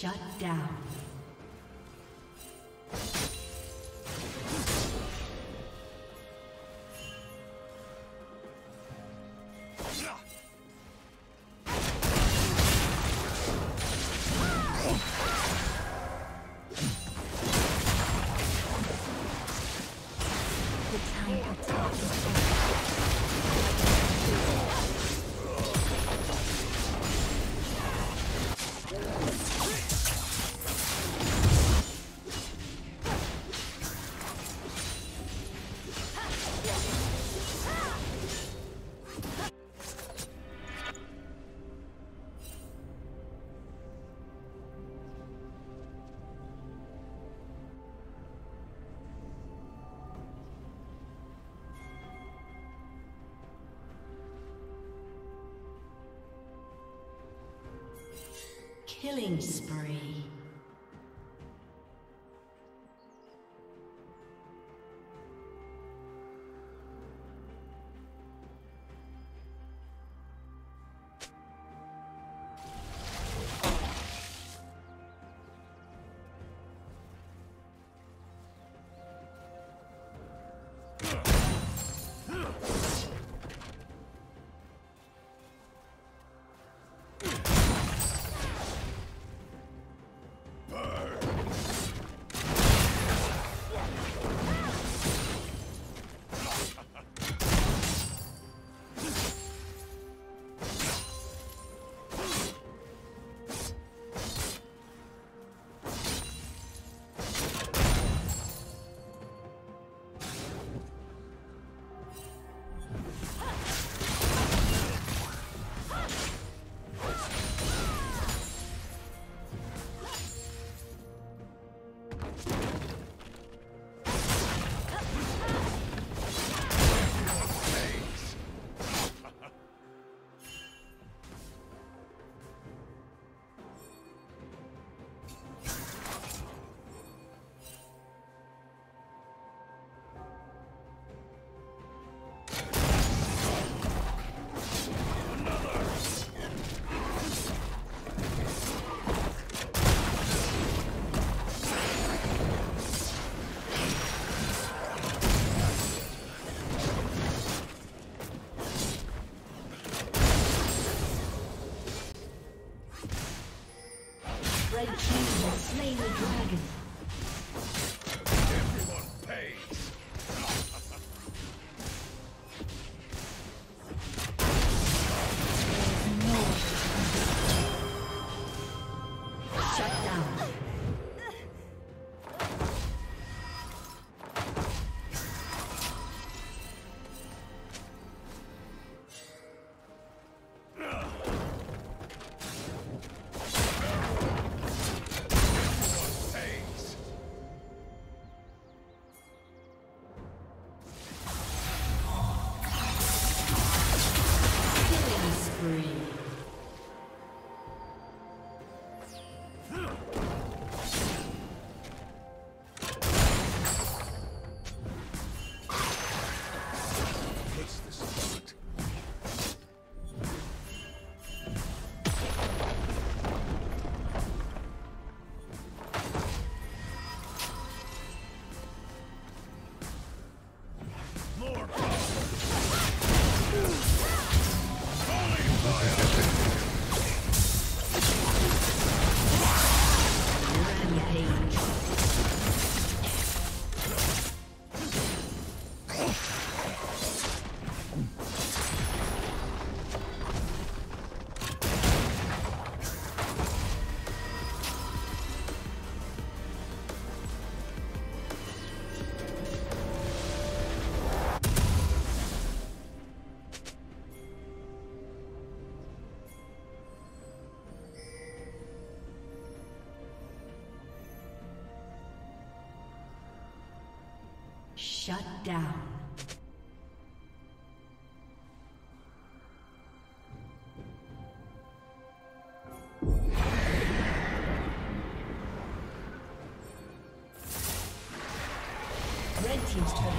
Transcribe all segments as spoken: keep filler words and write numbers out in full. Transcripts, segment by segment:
Shut down. Killing spree. Shut down. Red team's turret.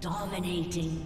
Dominating.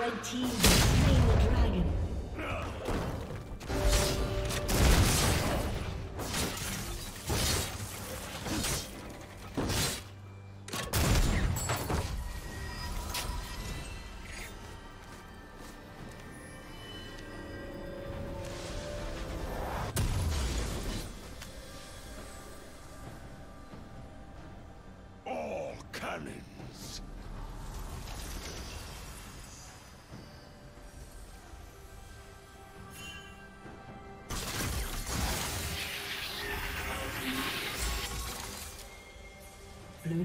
Red team slain the dragon. All cannon. Blue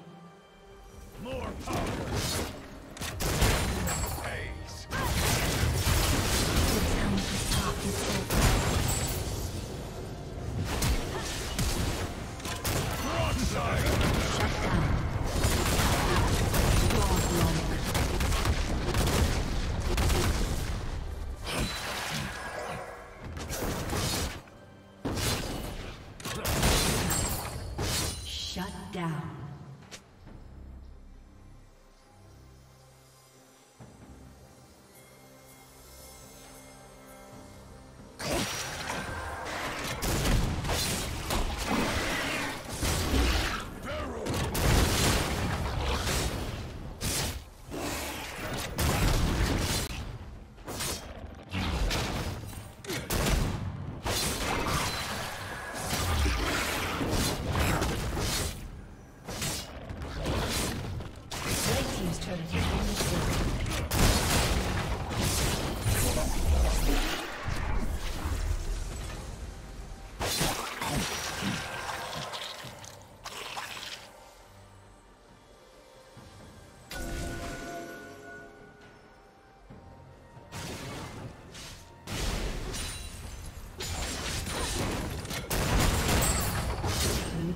More power!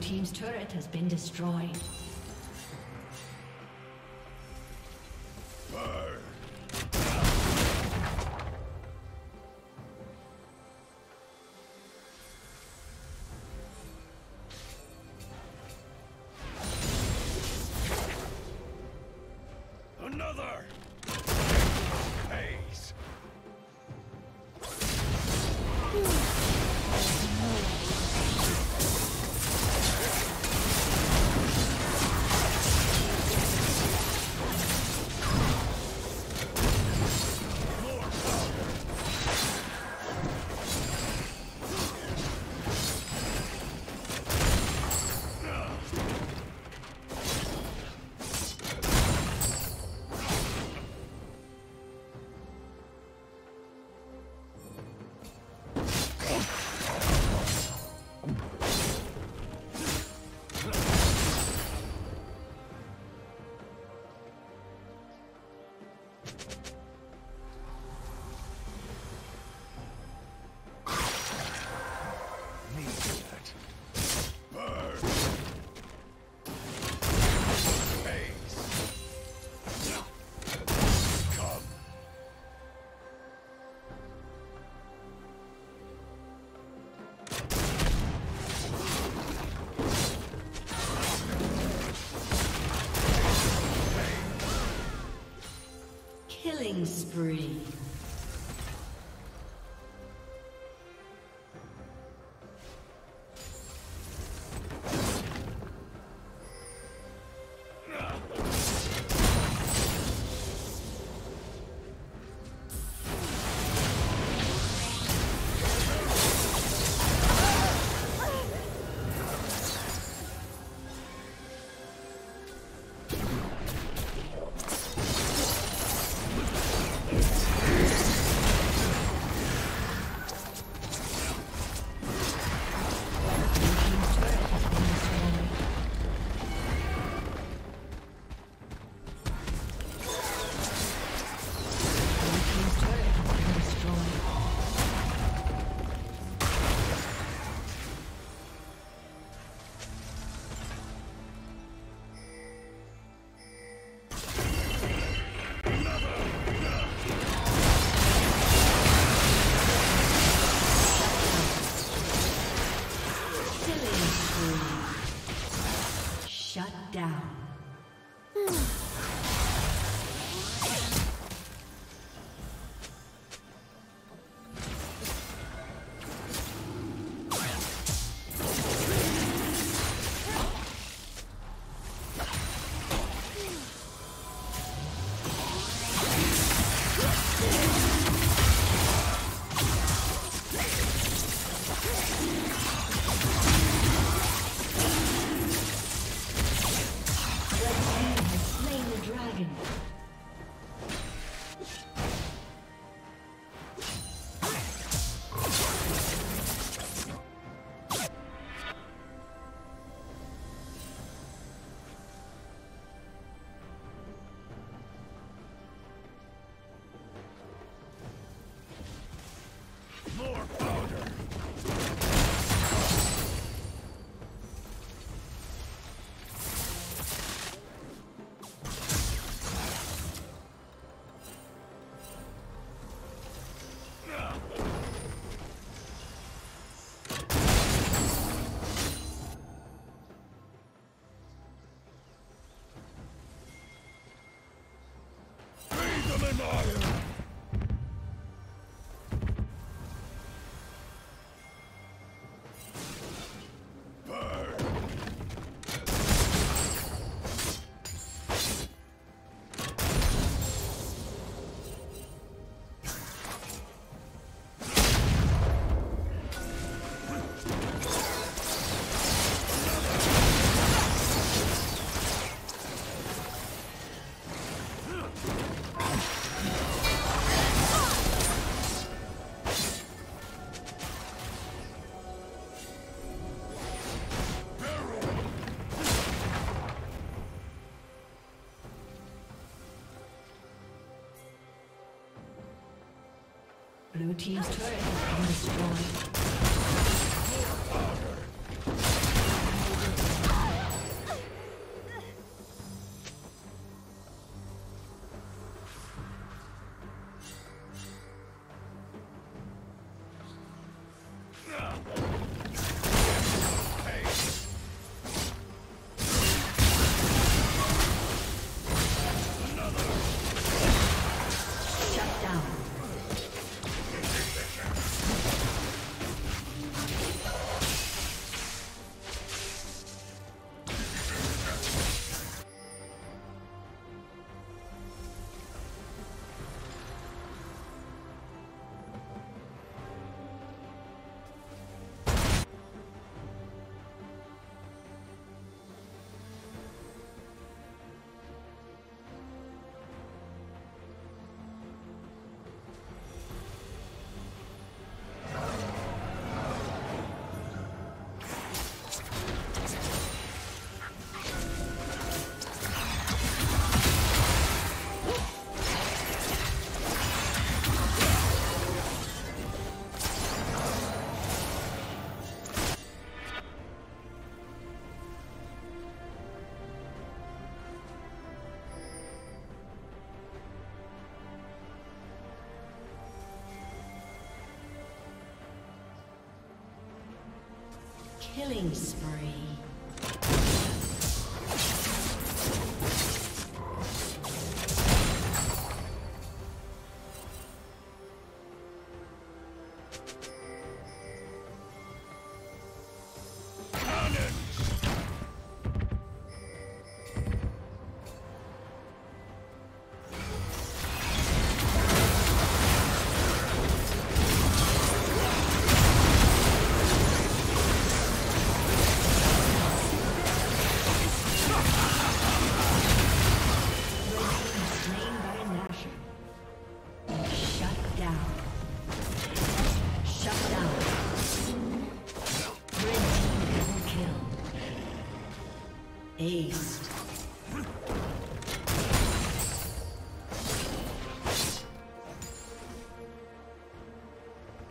Team's turret has been destroyed. Burn. Another. Haze. Killing spree. Blue team's turret has been destroyed. Shut down. Killing spree.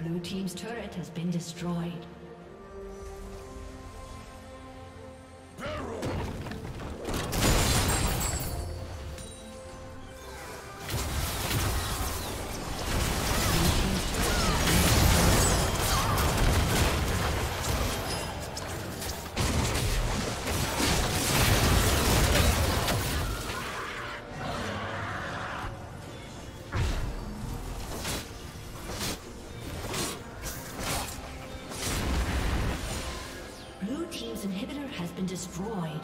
Blue team's turret has been destroyed. Blue team's inhibitor has been destroyed.